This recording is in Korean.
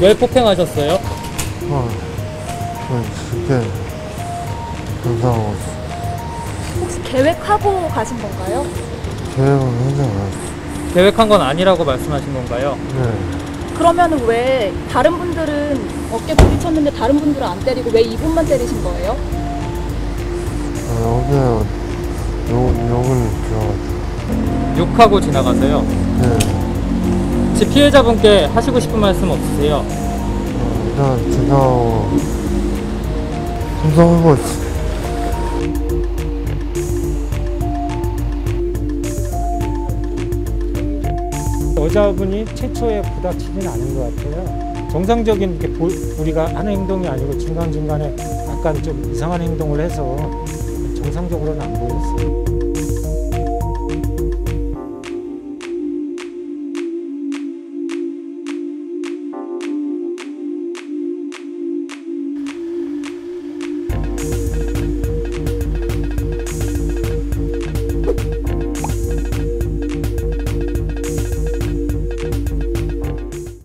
왜 폭행하셨어요? 그때 감상하고 있어. 혹시 계획하고 가신 건가요? 계획은 혼자 가요. 계획한 건 아니라고 말씀하신 건가요? 네. 그러면 왜 다른 분들은 어깨 부딪혔는데 다른 분들은 안 때리고 왜 이분만 때리신 거예요? 어깨에 욕을 들어가지고. 욕하고 지나가세요? 네. 혹시 피해자분께 하시고 싶은 말씀 없으세요? 일단 제가 감사하고 있어요. 여자분이 최초에 부닥치진 않은 것 같아요. 정상적인 이렇게 우리가 하는 행동이 아니고 중간중간에 약간 좀 이상한 행동을 해서 정상적으로는 안 보였어요.